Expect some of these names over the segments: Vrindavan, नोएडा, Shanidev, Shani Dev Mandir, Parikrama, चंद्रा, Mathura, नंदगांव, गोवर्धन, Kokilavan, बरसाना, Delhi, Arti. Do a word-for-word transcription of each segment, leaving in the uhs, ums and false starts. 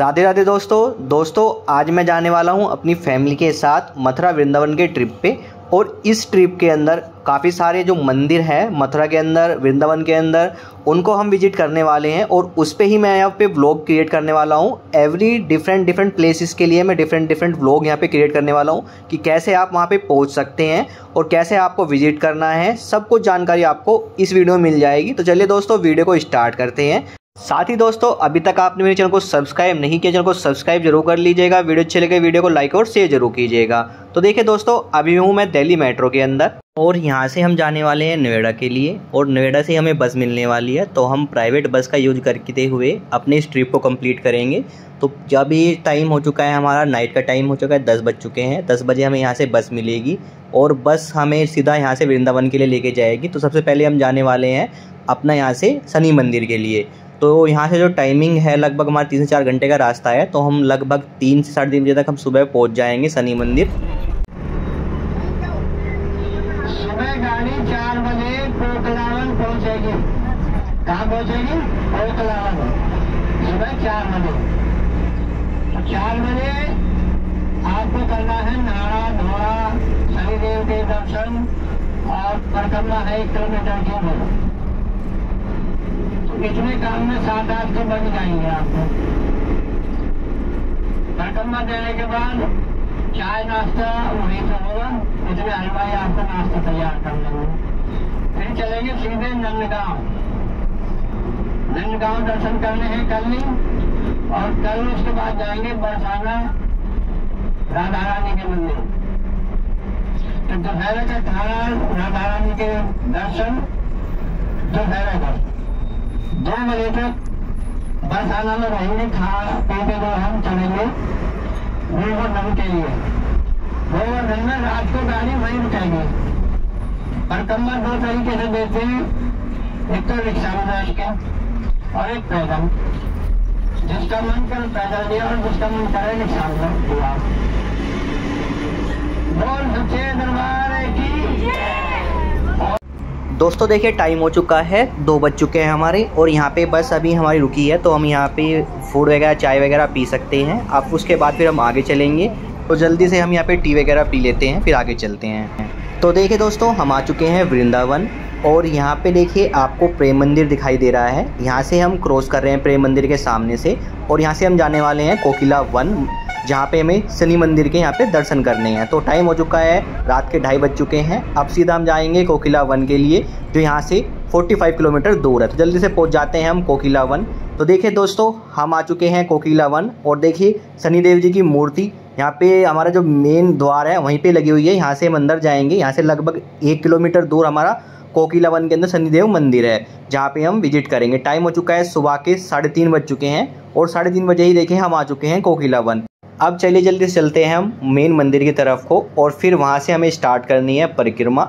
राधे राधे दोस्तों दोस्तों आज मैं जाने वाला हूं अपनी फैमिली के साथ मथुरा वृंदावन के ट्रिप पे। और इस ट्रिप के अंदर काफ़ी सारे जो मंदिर हैं मथुरा के अंदर, वृंदावन के अंदर, उनको हम विजिट करने वाले हैं। और उस पे ही मैं यहाँ पे व्लॉग क्रिएट करने वाला हूँ। एवरी डिफरेंट डिफरेंट प्लेसेस के लिए मैं डिफरेंट डिफरेंट व्लॉग यहाँ पे क्रिएट करने वाला हूँ कि कैसे आप वहाँ पे पहुँच सकते हैं और कैसे आपको विजिट करना है। सब कुछ जानकारी आपको इस वीडियो में मिल जाएगी। तो चलिए दोस्तों वीडियो को स्टार्ट करते हैं। साथ ही दोस्तों अभी तक आपने मेरे चैनल को सब्सक्राइब नहीं किया, चैनल को सब्सक्राइब जरूर कर लीजिएगा। वीडियो अच्छे लगे वीडियो को लाइक और शेयर जरूर कीजिएगा। तो देखिए दोस्तों अभी हूँ मैं दिल्ली मेट्रो के अंदर और यहाँ से हम जाने वाले हैं नोएडा के लिए। और नोएडा से हमें बस मिलने वाली है, तो हम प्राइवेट बस का यूज करते हुए अपने इस ट्रिप को कंप्लीट करेंगे। तो जब ये टाइम हो चुका है, हमारा नाइट का टाइम हो चुका है, दस बज चुके हैं। दस बजे हमें यहाँ से बस मिलेगी और बस हमें सीधा यहाँ से वृंदावन के लिए लेके जाएगी। तो सबसे पहले हम जाने वाले हैं अपना यहाँ से शनि मंदिर के लिए। तो यहाँ से जो टाइमिंग है लगभग हमारा तीन से चार घंटे का रास्ता है, तो हम लगभग तीन से साढ़े तीन बजे तक हम सुबह पहुँच जाएंगे शनि मंदिर। सुबह गाड़ी चार बजे कोकिलावन पहुँचेगी। कहाँ पहुँचेगी? कोकिलावन। सुबह चार बजे चार बजे आपको करना है नहाना धोना, शनिदेव के दर्शन और परिक्रमा है एक किलोमीटर की। इतने काम में सात आठ के बन जाएंगे आपको। परिक्रमा देने के बाद चाय नाश्ता वहीं से होगा, इतने हलवाई आपका नाश्ता तैयार कर लेंगे। फिर चलेंगे सीधे नंदगांव। नंदगांव दर्शन करने हैं कल ही, और कल उसके बाद जाएंगे बरसाना राधा रानी के मंदिर। तो दोपहर का खाना, राधा रानी के दर्शन दोपहर का। दो बजे तक बरसाना में रहेंगे, खा पी के जो हम चलेंगे गोवर्धन के लिए। गोवर्धन में रात को गाड़ी वहीं रुकेगी। परिक्रमा दो तरीके से देते हैं, एक तो रिक्शा में बैठ के और एक पैदल। जिसका मन करे पैदल दिया और जिसका मन करे रिक्शा में दिया। बोल सच्चे दरबार की। दोस्तों देखिए टाइम हो चुका है, दो बज चुके हैं हमारे। और यहाँ पे बस अभी हमारी रुकी है, तो हम यहाँ पे फूड वगैरह चाय वगैरह पी सकते हैं। आप उसके बाद फिर हम आगे चलेंगे। तो जल्दी से हम यहाँ पे टी वगैरह पी लेते हैं, फिर आगे चलते हैं। तो देखिए दोस्तों हम आ चुके हैं वृंदावन और यहाँ पे देखिए आपको प्रेम मंदिर दिखाई दे रहा है। यहाँ से हम क्रॉस कर रहे हैं प्रेम मंदिर के सामने से, और यहाँ से हम जाने वाले हैं कोकिलावन, जहाँ पे हमें शनि मंदिर के यहाँ पे दर्शन करने हैं। तो टाइम हो चुका है, रात के ढाई बज चुके हैं। अब सीधा हम जाएंगे कोकिलावन के लिए, जो यहाँ से पैंतालीस किलोमीटर दूर है। तो जल्दी से पहुँच जाते हैं हम कोकिलावन। तो देखिए दोस्तों हम आ चुके हैं कोकिलावन, और देखिए शनिदेव जी की मूर्ति यहाँ पे हमारा जो मेन द्वार है वहीं पर लगी हुई है। यहाँ से हम अंदर जाएंगे। यहाँ से लगभग एक किलोमीटर दूर हमारा कोकिलावन के अंदर शनिदेव मंदिर है, जहाँ पे हम विजिट करेंगे। टाइम हो चुका है सुबह के साढ़े तीन बज चुके हैं, और साढ़े तीन बजे ही देखें हम आ चुके हैं कोकिलावन। अब चलिए जल्दी से चलते हैं हम मेन मंदिर की तरफ को, और फिर वहाँ से हमें स्टार्ट करनी है परिक्रमा।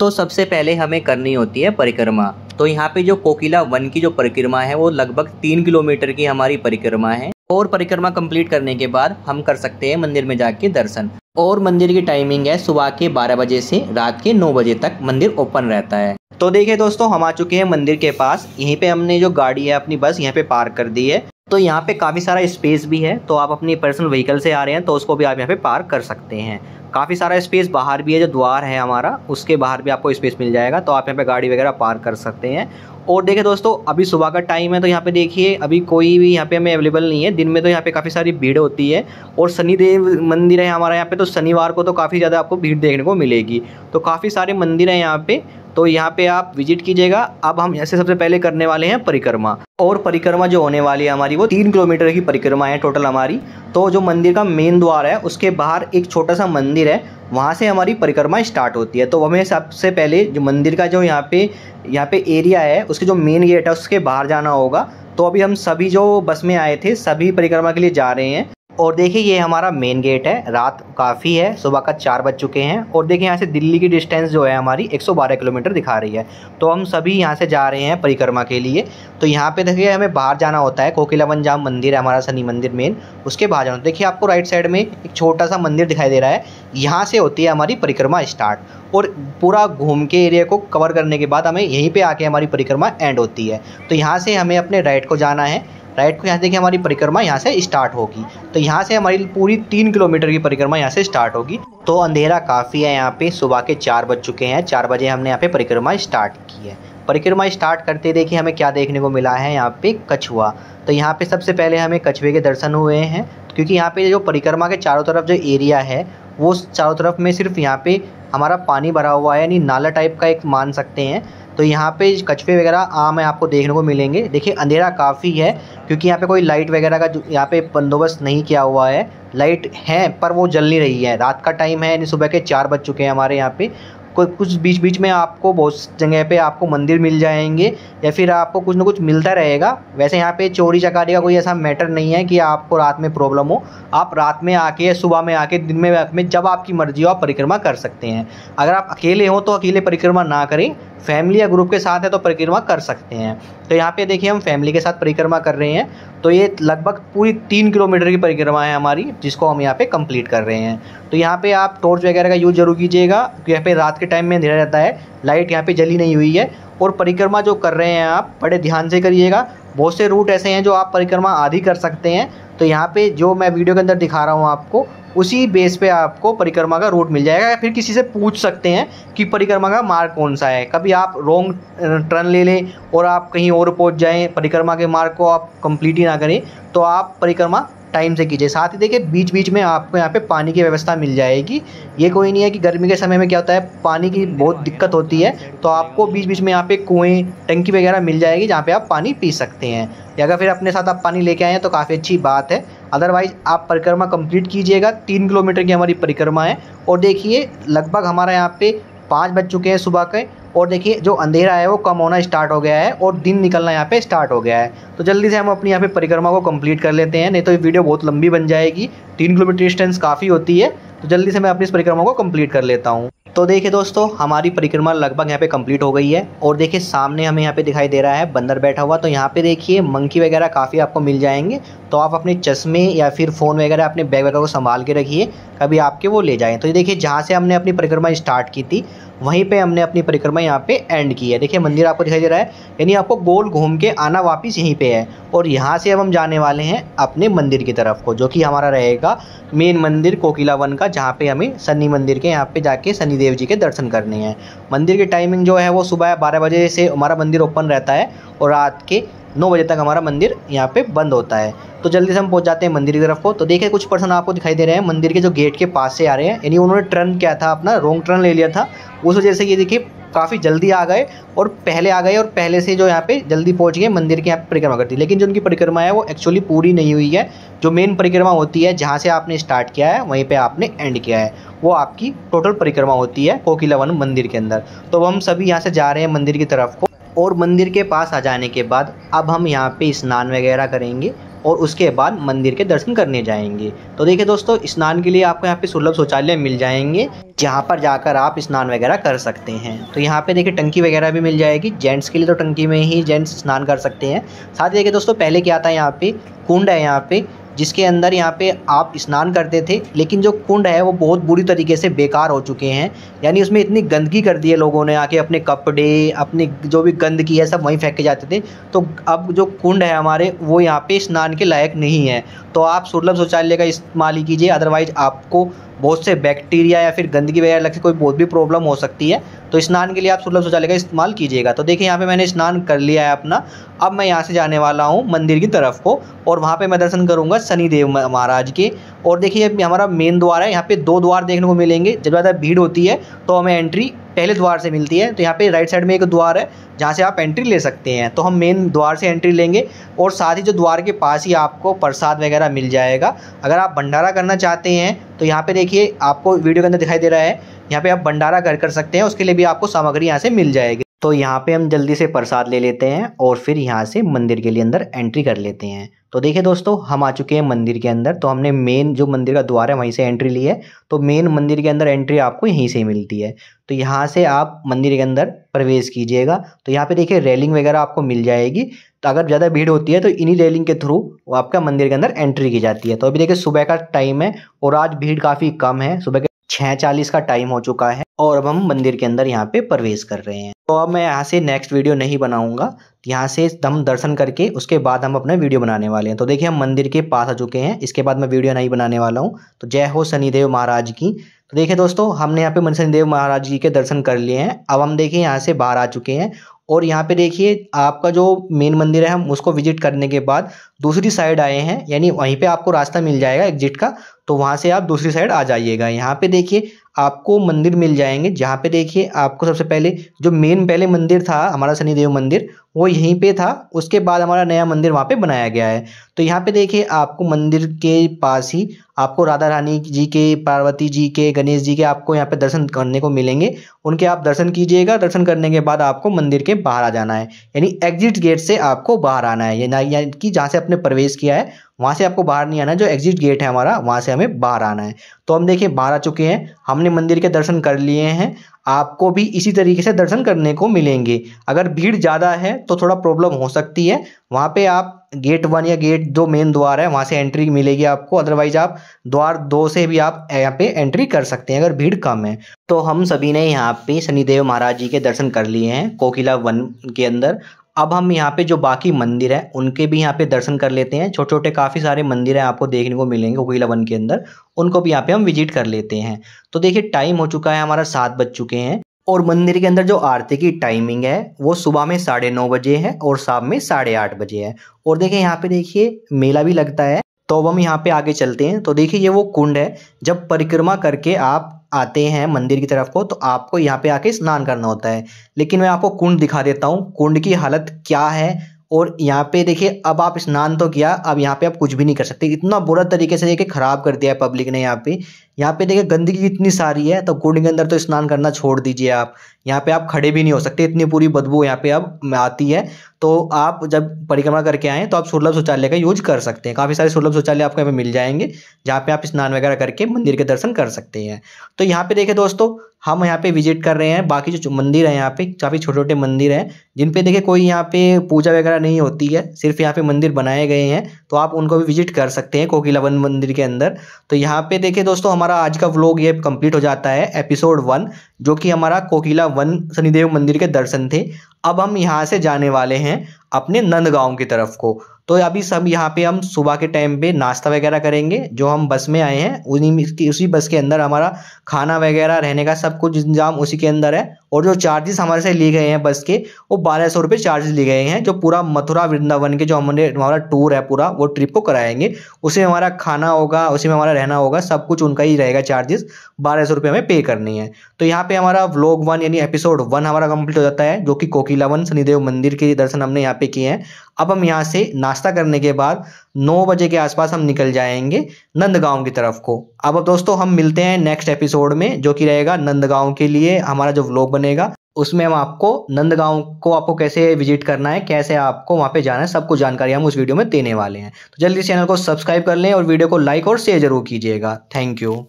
तो सबसे पहले हमें करनी होती है परिक्रमा। तो यहाँ पे जो कोकिलावन की जो परिक्रमा है वो लगभग तीन किलोमीटर की हमारी परिक्रमा है। और परिक्रमा कंप्लीट करने के बाद हम कर सकते हैं मंदिर में जाके दर्शन। और मंदिर की टाइमिंग है सुबह के बारह बजे से रात के नौ बजे तक मंदिर ओपन रहता है। तो देखिए दोस्तों हम आ चुके हैं मंदिर के पास। यहीं पे हमने जो गाड़ी है अपनी बस यहाँ पे पार्क कर दी है। तो यहाँ पे काफ़ी सारा स्पेस भी है, तो आप अपनी पर्सनल व्हीकल से आ रहे हैं तो उसको भी आप यहाँ पे पार्क कर सकते हैं। काफ़ी सारा स्पेस बाहर भी है, जो द्वार है हमारा उसके बाहर भी आपको स्पेस मिल जाएगा, तो आप यहाँ पे गाड़ी वगैरह पार्क कर सकते हैं। और देखिए दोस्तों अभी सुबह का टाइम है, तो यहाँ पे देखिए अभी कोई भी यहाँ पे हमें अवेलेबल नहीं है। दिन में तो यहाँ पे काफ़ी सारी भीड़ होती है, और शनिदेव मंदिर है हमारा यहाँ पे, तो शनिवार को तो काफ़ी ज़्यादा आपको भीड़ देखने को मिलेगी। तो काफ़ी सारे मंदिर हैं यहाँ पे, तो यहाँ पे आप विजिट कीजिएगा। अब हम ऐसे सबसे पहले करने वाले हैं परिक्रमा, और परिक्रमा जो होने वाली है हमारी वो तीन किलोमीटर की परिक्रमा है टोटल हमारी। तो जो मंदिर का मेन द्वार है उसके बाहर एक छोटा सा मंदिर है, वहाँ से हमारी परिक्रमा स्टार्ट होती है। तो हमें सबसे पहले जो मंदिर का जो यहाँ पे यहाँ पे एरिया है उसके जो मेन गेट है उसके बाहर जाना होगा। तो अभी हम सभी जो बस में आए थे सभी परिक्रमा के लिए जा रहे हैं। और देखिए ये हमारा मेन गेट है। रात काफ़ी है, सुबह का चार बज चुके हैं। और देखिए यहाँ से दिल्ली की डिस्टेंस जो है हमारी एक सौ बारह किलोमीटर दिखा रही है। तो हम सभी यहाँ से जा रहे हैं परिक्रमा के लिए। तो यहाँ पे देखिए हमें बाहर जाना होता है, कोकिलावन जहाँ मंदिर है हमारा शनि मंदिर मेन, उसके बाहर जाना। देखिए आपको राइट साइड में एक छोटा सा मंदिर दिखाई दे रहा है, यहाँ से होती है हमारी परिक्रमा स्टार्ट। और पूरा घूम के एरिया को कवर करने के बाद हमें यहीं पर आके हमारी परिक्रमा एंड होती है। तो यहाँ से हमें अपने राइट को जाना है। राइट को यहाँ से देखिए हमारी परिक्रमा यहाँ से स्टार्ट होगी। तो यहाँ से हमारी पूरी तीन किलोमीटर की परिक्रमा यहाँ से स्टार्ट होगी। तो अंधेरा काफ़ी है यहाँ पे, सुबह के चार बज चुके हैं, चार बजे हमने यहाँ पे परिक्रमा स्टार्ट की है। परिक्रमा स्टार्ट करते देखिए हमें क्या देखने को मिला है यहाँ पे, कछुआ। तो यहाँ पे सबसे पहले हमें कछुए के दर्शन हुए हैं, क्योंकि यहाँ पे जो परिक्रमा के चारों तरफ जो एरिया है वो चारों तरफ में सिर्फ यहाँ पे हमारा पानी भरा हुआ है, यानी नाला टाइप का एक मान सकते हैं। तो यहाँ पे कछुए वगैरह आम है आपको देखने को मिलेंगे। देखिए अंधेरा काफ़ी है क्योंकि यहाँ पे कोई लाइट वगैरह का यहाँ पे बंदोबस्त नहीं किया हुआ है। लाइट है पर वो जल नहीं रही है, रात का टाइम है, यानी सुबह के चार बज चुके हैं हमारे यहाँ पे। कोई कुछ बीच बीच में आपको बहुत जगह पे आपको मंदिर मिल जाएंगे या फिर आपको कुछ ना कुछ मिलता रहेगा। वैसे यहाँ पे चोरी चकारी का कोई ऐसा मैटर नहीं है कि आपको रात में प्रॉब्लम हो। आप रात में आके या सुबह में आके दिन में में जब आपकी मर्जी हो आप परिक्रमा कर सकते हैं। अगर आप अकेले हो तो अकेले परिक्रमा ना करें, फैमिली या ग्रुप के साथ है तो परिक्रमा कर सकते हैं। तो यहाँ पे देखिए हम फैमिली के साथ परिक्रमा कर रहे हैं। तो ये लगभग पूरी तीन किलोमीटर की परिक्रमा है हमारी, जिसको हम यहाँ पे कंप्लीट कर रहे हैं। तो यहाँ पे आप टॉर्च वगैरह का यूज़ जरूर कीजिएगा, क्योंकि यहाँ पे रात के टाइम में अंधेरा रहता है, लाइट यहाँ पे जली नहीं हुई है। और परिक्रमा जो कर रहे हैं आप बड़े ध्यान से करिएगा। बहुत से रूट ऐसे हैं जो आप परिक्रमा आधी कर सकते हैं। तो यहाँ पे जो मैं वीडियो के अंदर दिखा रहा हूँ आपको, उसी बेस पे आपको परिक्रमा का रूट मिल जाएगा, या फिर किसी से पूछ सकते हैं कि परिक्रमा का मार्ग कौन सा है। कभी आप रॉन्ग टर्न ले लें और आप कहीं और पहुंच जाएं, परिक्रमा के मार्ग को आप कंप्लीट ही ना करें, तो आप परिक्रमा टाइम से कीजिए। साथ ही देखिए बीच बीच में आपको यहाँ पे पानी की व्यवस्था मिल जाएगी। ये कोई नहीं है कि गर्मी के समय में क्या होता है, पानी की बहुत दिक्कत होती है, तो आपको बीच बीच में यहाँ पे कुएँ टंकी वगैरह मिल जाएगी जहाँ पे आप पानी पी सकते हैं, या अगर फिर अपने साथ आप पानी लेके आए हैं तो काफ़ी अच्छी बात है। अदरवाइज़ आप परिक्रमा कंप्लीट कीजिएगा। तीन किलोमीटर की हमारी परिक्रमा है। और देखिए लगभग हमारा यहाँ पर पाँच बज चुके हैं सुबह के, और देखिए जो अंधेरा है वो कम होना स्टार्ट हो गया है और दिन निकलना यहाँ पे स्टार्ट हो गया है। तो जल्दी से हम अपनी यहाँ पे परिक्रमा को कंप्लीट कर लेते हैं, नहीं तो ये वीडियो बहुत लंबी बन जाएगी। तीन किलोमीटर डिस्टेंस काफ़ी होती है, तो जल्दी से मैं अपनी इस परिक्रमा को कंप्लीट कर लेता हूँ। तो देखिए दोस्तों, हमारी परिक्रमा लगभग यहाँ पे कंप्लीट हो गई है। और देखिए सामने हमें यहाँ पे दिखाई दे रहा है बंदर बैठा हुआ। तो यहाँ पे देखिए मंकी वगैरह काफ़ी आपको मिल जाएंगे। तो आप अपने चश्मे या फिर फ़ोन वगैरह अपने बैग वगैरह को संभाल के रखिए, कभी आपके वो ले जाएँ। तो ये देखिए जहाँ से हमने अपनी परिक्रमा स्टार्ट की थी वहीं पे हमने अपनी परिक्रमा यहाँ पे एंड की है। देखिए मंदिर आपको दिखाई दे रहा है, यानी आपको गोल घूम के आना वापस यहीं पे है। और यहाँ से अब हम जाने वाले हैं अपने मंदिर की तरफ को, जो कि हमारा रहेगा मेन मंदिर कोकिलावन का, जहाँ पे हमें शनि मंदिर के यहाँ पे जाके शनि देव जी के दर्शन करने हैं। मंदिर की टाइमिंग जो है वो सुबह बारह बजे से हमारा मंदिर ओपन रहता है और रात के नौ बजे तक हमारा मंदिर यहाँ पे बंद होता है। तो जल्दी से हम पहुँच जाते हैं मंदिर की तरफ को। तो देखिए कुछ पर्सन आपको दिखाई दे रहे हैं मंदिर के जो गेट के पास से आ रहे हैं, यानी उन्होंने टर्न किया था अपना, रॉन्ग टर्न ले लिया था, उस वजह से ये देखिए काफ़ी जल्दी आ गए और पहले आ गए और पहले से जो यहाँ पे जल्दी पहुँच गए मंदिर के यहाँ पे परिक्रमा करती। लेकिन जो उनकी परिक्रमा है वो एक्चुअली पूरी नहीं हुई है। जो मेन परिक्रमा होती है, जहाँ से आपने स्टार्ट किया है वहीं पे आपने एंड किया है, वो आपकी टोटल परिक्रमा होती है कोकिलावन मंदिर के अंदर। तो हम सभी यहाँ से जा रहे हैं मंदिर की तरफ को। और मंदिर के पास आ जाने के बाद अब हम यहाँ पे स्नान वगैरह करेंगे और उसके बाद मंदिर के दर्शन करने जाएंगे। तो देखिए दोस्तों, स्नान के लिए आपको यहाँ पे सुलभ शौचालय मिल जाएंगे, जहाँ पर जाकर आप स्नान वगैरह कर सकते हैं। तो यहाँ पे देखिए टंकी वगैरह भी मिल जाएगी जेंट्स के लिए, तो टंकी में ही जेंट्स स्नान कर सकते हैं। साथ ही देखिए दोस्तों, पहले क्या आता है यहाँ पे कुंड है यहाँ पे, जिसके अंदर यहाँ पे आप स्नान करते थे। लेकिन जो कुंड है वो बहुत बुरी तरीके से बेकार हो चुके हैं, यानी उसमें इतनी गंदगी कर दी है लोगों ने, आके अपने कपड़े अपने जो भी गंदगी है सब वहीं फेंक के जाते थे। तो अब जो कुंड है हमारे वो यहाँ पे स्नान के लायक नहीं है। तो आप सुलभ शौचालय का इस्तेमाल ही कीजिए, अदरवाइज़ आपको बहुत से बैक्टीरिया या फिर गंदगी वगैरह लग से कोई बहुत भी प्रॉब्लम हो सकती है। तो स्नान के लिए आप सुलभ शौचालय का इस्तेमाल कीजिएगा। तो देखिए यहाँ पे मैंने स्नान कर लिया है अपना। अब मैं यहाँ से जाने वाला हूँ मंदिर की तरफ को और वहाँ पे मैं दर्शन करूँगा शनि देव महाराज के। और देखिए अब हमारा मेन द्वार है, यहाँ पे दो द्वार देखने को मिलेंगे। जब ज़्यादा भीड़ होती है तो हमें एंट्री पहले द्वार से मिलती है। तो यहाँ पे राइट साइड में एक द्वार है जहाँ से आप एंट्री ले सकते हैं। तो हम मेन द्वार से एंट्री लेंगे और साथ ही जो द्वार के पास ही आपको प्रसाद वगैरह मिल जाएगा। अगर आप भंडारा करना चाहते हैं तो यहाँ पे देखिए आपको वीडियो के अंदर दिखाई दे रहा है, यहाँ पे आप भंडारा कर कर सकते हैं, उसके लिए भी आपको सामग्री यहाँ से मिल जाएगी। तो यहाँ पे हम जल्दी से प्रसाद ले लेते हैं और फिर यहाँ से मंदिर के लिए अंदर एंट्री कर लेते हैं। तो देखिए दोस्तों, हम आ चुके हैं मंदिर के अंदर। तो हमने मेन जो मंदिर का द्वार है वहीं से एंट्री ली है। तो मेन मंदिर के अंदर एंट्री आपको यहीं से मिलती है। तो यहाँ से आप मंदिर के अंदर प्रवेश कीजिएगा। तो यहाँ पे देखिए रेलिंग वगैरह आपको मिल जाएगी। तो अगर ज़्यादा भीड़ होती है तो इन्हीं रेलिंग के थ्रू आपका मंदिर के अंदर एंट्री की जाती है। तो अभी देखिए सुबह का टाइम है और आज भीड़ काफ़ी कम है। सुबह छः चालीस का टाइम हो चुका है और अब हम मंदिर के अंदर यहाँ पे प्रवेश कर रहे हैं। तो अब मैं यहाँ से नेक्स्ट वीडियो नहीं बनाऊंगा, यहाँ से हम दर्शन करके उसके बाद हम अपना वीडियो बनाने वाले हैं। तो देखिए हम मंदिर के पास आ चुके हैं, इसके बाद मैं वीडियो नहीं बनाने वाला हूँ। तो जय हो शनिदेव महाराज की। तो देखिए दोस्तों हमने यहाँ पे शनिदेव महाराज जी के दर्शन कर लिए हैं। अब हम देखिए यहाँ से बाहर आ चुके हैं और यहाँ पे देखिए आपका जो मेन मंदिर है हम उसको विजिट करने के बाद दूसरी साइड आए हैं, यानी वहीं पे आपको रास्ता मिल जाएगा एग्जिट का, तो वहाँ से आप दूसरी साइड आ जाइएगा। यहाँ पे देखिए आपको मंदिर मिल जाएंगे, जहाँ पे देखिए आपको सबसे पहले जो मेन पहले मंदिर था हमारा शनिदेव मंदिर वो यहीं पे था, उसके बाद हमारा नया मंदिर वहाँ पे बनाया गया है। तो यहाँ पे देखिए आपको मंदिर के पास ही आपको राधा रानी जी के, पार्वती जी के, गणेश जी के आपको यहाँ पे दर्शन करने को मिलेंगे। उनके आप दर्शन कीजिएगा, दर्शन करने के बाद आपको मंदिर के बाहर आ जाना है, यानी एग्जिट गेट से आपको बाहर आना है, यानी कि जहाँ से अपने प्रवेश किया है वहाँ से आपको बाहर नहीं आना है, जो एग्जिट गेट है हमारा वहाँ से हमें बाहर आना है। तो हम देखिए बाहर आ चुके हैं, हमने मंदिर के दर्शन कर लिए हैं। आपको भी इसी तरीके से दर्शन करने को मिलेंगे। अगर भीड़ ज़्यादा है तो थोड़ा प्रॉब्लम हो सकती है, वहाँ पे आप गेट वन या गेट दो मेन द्वार है वहाँ से एंट्री मिलेगी आपको, अदरवाइज आप द्वार दो से भी आप यहाँ पे एंट्री कर सकते हैं अगर भीड़ कम है। तो हम सभी ने यहाँ पे शनिदेव महाराज जी के दर्शन कर लिए हैं कोकिला वन के अंदर। अब हम यहाँ पे जो बाकी मंदिर है उनके भी यहाँ पे दर्शन कर लेते हैं। छोटे छोटे काफ़ी सारे मंदिर हैं आपको देखने को मिलेंगे कोकिला वन के अंदर, उनको भी यहाँ पे हम विजिट कर लेते हैं। तो देखिए टाइम हो चुका है हमारा, सात बज चुके हैं और मंदिर के अंदर जो आरती की टाइमिंग है वो सुबह में साढ़े नौ बजे है और शाम में साढ़े आठ बजे है। और देखिए यहाँ पे देखिए मेला भी लगता है। तो अब हम यहाँ पे आगे चलते हैं। तो देखिए ये वो कुंड है, जब परिक्रमा करके आप आते हैं मंदिर की तरफ को तो आपको यहाँ पे आके स्नान करना होता है, लेकिन मैं आपको कुंड दिखा देता हूँ कुंड की हालत क्या है। और यहाँ पे देखिए अब आप स्नान तो किया, अब यहाँ पे आप कुछ भी नहीं कर सकते, इतना बुरा तरीके से देखिए ख़राब कर दिया है पब्लिक ने। यहाँ पे यहाँ पे देखिए गंदगी इतनी सारी है, तो कुंड के अंदर तो स्नान करना छोड़ दीजिए आप। यहाँ पे आप खड़े भी नहीं हो सकते, इतनी पूरी बदबू यहाँ पे अब आती है। तो आप जब परिक्रमा करके आएँ तो आप सुलभ शौचालय का यूज कर सकते हैं। काफ़ी सारे सुलभ शौचालय आपको यहाँ पे मिल जाएंगे जहाँ पे आप स्नान वगैरह करके मंदिर के दर्शन कर सकते हैं। तो यहाँ पे देखिए दोस्तों हम यहाँ पे विजिट कर रहे हैं, बाकी जो मंदिर है यहाँ पे काफ़ी छोटे छोटे मंदिर हैं जिन पे देखिए कोई यहाँ पे पूजा वगैरह नहीं होती है, सिर्फ यहाँ पे मंदिर बनाए गए हैं, तो आप उनको भी विजिट कर सकते हैं कोकिलावन मंदिर के अंदर। तो यहाँ पे देखिए दोस्तों हमारा आज का व्लॉग ये कंप्लीट हो जाता है, एपिसोड वन, जो कि हमारा कोकिलावन शनिदेव मंदिर के दर्शन थे। अब हम यहाँ से जाने वाले हैं अपने नंदगांव की तरफ को। तो अभी सब यहाँ पे हम सुबह के टाइम पे नाश्ता वगैरह करेंगे, जो हम बस में आए हैं उन्हीं की उसी बस के अंदर हमारा खाना वगैरह रहने का सब कुछ इंतजाम उसी के अंदर है। और जो चार्जेस हमारे से लिए गए हैं बस के वो बारह सौ रुपये चार्जेस लिए गए हैं, जो पूरा मथुरा वृंदावन के जो हमने हमारा टूर है पूरा वो ट्रिप को कराएंगे, उसी में हमारा खाना होगा, उसी में हमारा रहना होगा, सब कुछ उनका ही रहेगा चार्जेस, बारह सौ रुपये हमें पे करनी है। तो यहाँ पे हमारा व्लॉग वन यानी एपिसोड वन हमारा कंप्लीट हो जाता है, जो कि कोकिलावन शनिदेव मंदिर के दर्शन हमने यहाँ पे किए हैं। अब हम यहाँ से नाश्ता करने के बाद नौ बजे के आसपास हम निकल जाएंगे नंदगांव की तरफ को। अब अब दोस्तों हम मिलते हैं नेक्स्ट एपिसोड में, जो कि रहेगा नंदगांव के लिए हमारा जो व्लॉग बनेगा, उसमें हम आपको नंदगांव को आपको कैसे विजिट करना है, कैसे आपको वहाँ पे जाना है, सब कुछ जानकारी हम उस वीडियो में देने वाले हैं। तो जल्दी चैनल को सब्सक्राइब कर लें और वीडियो को लाइक और शेयर जरूर कीजिएगा। Thank you.